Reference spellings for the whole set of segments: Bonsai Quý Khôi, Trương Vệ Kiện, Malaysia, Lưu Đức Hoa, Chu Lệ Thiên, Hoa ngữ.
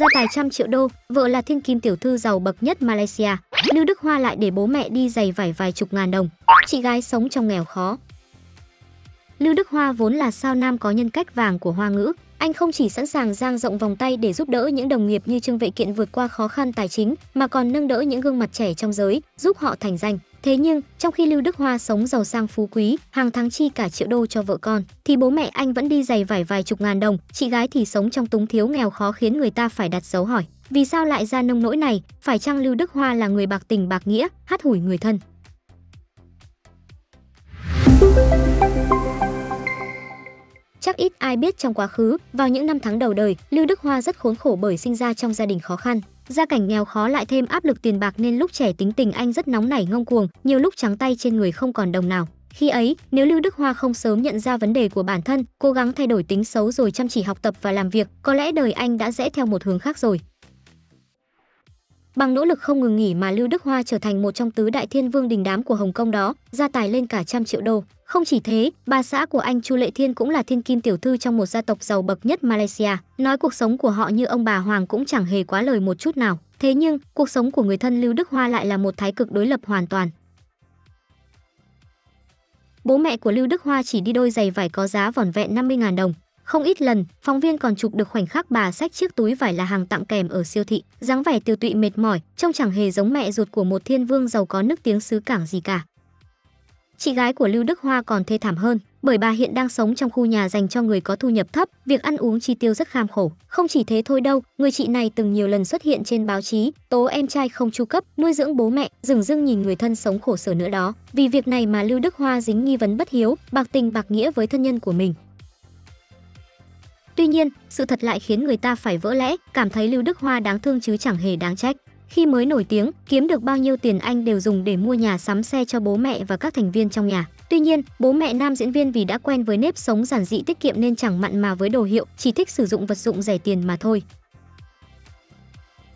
gia tài 100 triệu đô, vợ là thiên kim tiểu thư giàu bậc nhất Malaysia, Lưu Đức Hoa lại để bố mẹ đi giày vải vài chục ngàn đồng, chị gái sống trong nghèo khó. Lưu Đức Hoa vốn là sao nam có nhân cách vàng của Hoa ngữ. Anh không chỉ sẵn sàng dang rộng vòng tay để giúp đỡ những đồng nghiệp như Trương Vệ Kiện vượt qua khó khăn tài chính, mà còn nâng đỡ những gương mặt trẻ trong giới, giúp họ thành danh. Thế nhưng, trong khi Lưu Đức Hoa sống giàu sang phú quý, hàng tháng chi cả 1 triệu đô cho vợ con, thì bố mẹ anh vẫn đi giày vải vài chục ngàn đồng, chị gái thì sống trong túng thiếu nghèo khó, khiến người ta phải đặt dấu hỏi. Vì sao lại ra nông nỗi này? Phải chăng Lưu Đức Hoa là người bạc tình bạc nghĩa, hắt hủi người thân? Chắc ít ai biết trong quá khứ, vào những năm tháng đầu đời, Lưu Đức Hoa rất khốn khổ bởi sinh ra trong gia đình khó khăn. Gia cảnh nghèo khó lại thêm áp lực tiền bạc nên lúc trẻ tính tình anh rất nóng nảy ngông cuồng, nhiều lúc trắng tay trên người không còn đồng nào. Khi ấy, nếu Lưu Đức Hoa không sớm nhận ra vấn đề của bản thân, cố gắng thay đổi tính xấu rồi chăm chỉ học tập và làm việc, có lẽ đời anh đã rẽ theo một hướng khác rồi. Bằng nỗ lực không ngừng nghỉ mà Lưu Đức Hoa trở thành một trong tứ đại thiên vương đình đám của Hồng Kông đó, gia tài lên cả 100 triệu đô. Không chỉ thế, bà xã của anh Chu Lệ Thiên cũng là thiên kim tiểu thư trong một gia tộc giàu bậc nhất Malaysia. Nói cuộc sống của họ như ông bà hoàng cũng chẳng hề quá lời một chút nào. Thế nhưng, cuộc sống của người thân Lưu Đức Hoa lại là một thái cực đối lập hoàn toàn. Bố mẹ của Lưu Đức Hoa chỉ đi đôi giày vải có giá vỏn vẹn 50.000 đồng. Không ít lần, phóng viên còn chụp được khoảnh khắc bà xách chiếc túi vải là hàng tặng kèm ở siêu thị, dáng vẻ tiêu tụy mệt mỏi, trông chẳng hề giống mẹ ruột của một thiên vương giàu có nước tiếng xứ cảng gì cả. Chị gái của Lưu Đức Hoa còn thê thảm hơn, bởi bà hiện đang sống trong khu nhà dành cho người có thu nhập thấp, việc ăn uống chi tiêu rất kham khổ. Không chỉ thế thôi đâu, người chị này từng nhiều lần xuất hiện trên báo chí, tố em trai không chu cấp, nuôi dưỡng bố mẹ, dửng dưng nhìn người thân sống khổ sở nữa đó. Vì việc này mà Lưu Đức Hoa dính nghi vấn bất hiếu, bạc tình bạc nghĩa với thân nhân của mình. Tuy nhiên, sự thật lại khiến người ta phải vỡ lẽ, cảm thấy Lưu Đức Hoa đáng thương chứ chẳng hề đáng trách. Khi mới nổi tiếng, kiếm được bao nhiêu tiền anh đều dùng để mua nhà, sắm xe cho bố mẹ và các thành viên trong nhà. Tuy nhiên, bố mẹ nam diễn viên vì đã quen với nếp sống giản dị tiết kiệm nên chẳng mặn mà với đồ hiệu, chỉ thích sử dụng vật dụng rẻ tiền mà thôi.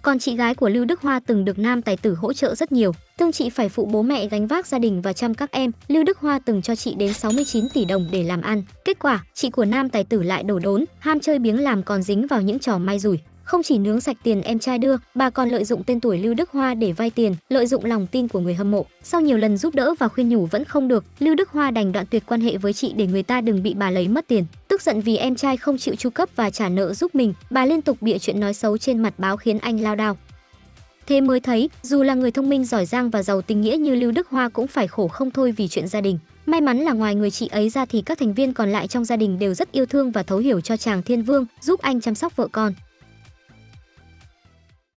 Còn chị gái của Lưu Đức Hoa từng được nam tài tử hỗ trợ rất nhiều. Thương chị phải phụ bố mẹ gánh vác gia đình và chăm các em, Lưu Đức Hoa từng cho chị đến 69 tỷ đồng để làm ăn. Kết quả, chị của nam tài tử lại đổ đốn, ham chơi biếng làm, còn dính vào những trò may rủi. Không chỉ nướng sạch tiền em trai đưa, bà còn lợi dụng tên tuổi Lưu Đức Hoa để vay tiền, lợi dụng lòng tin của người hâm mộ. Sau nhiều lần giúp đỡ và khuyên nhủ vẫn không được, Lưu Đức Hoa đành đoạn tuyệt quan hệ với chị để người ta đừng bị bà lấy mất tiền. Tức giận vì em trai không chịu chu cấp và trả nợ giúp mình, bà liên tục bịa chuyện nói xấu trên mặt báo khiến anh lao đao. Thế mới thấy, dù là người thông minh giỏi giang và giàu tình nghĩa như Lưu Đức Hoa cũng phải khổ không thôi vì chuyện gia đình. May mắn là ngoài người chị ấy ra thì các thành viên còn lại trong gia đình đều rất yêu thương và thấu hiểu cho chàng thiên vương, giúp anh chăm sóc vợ con.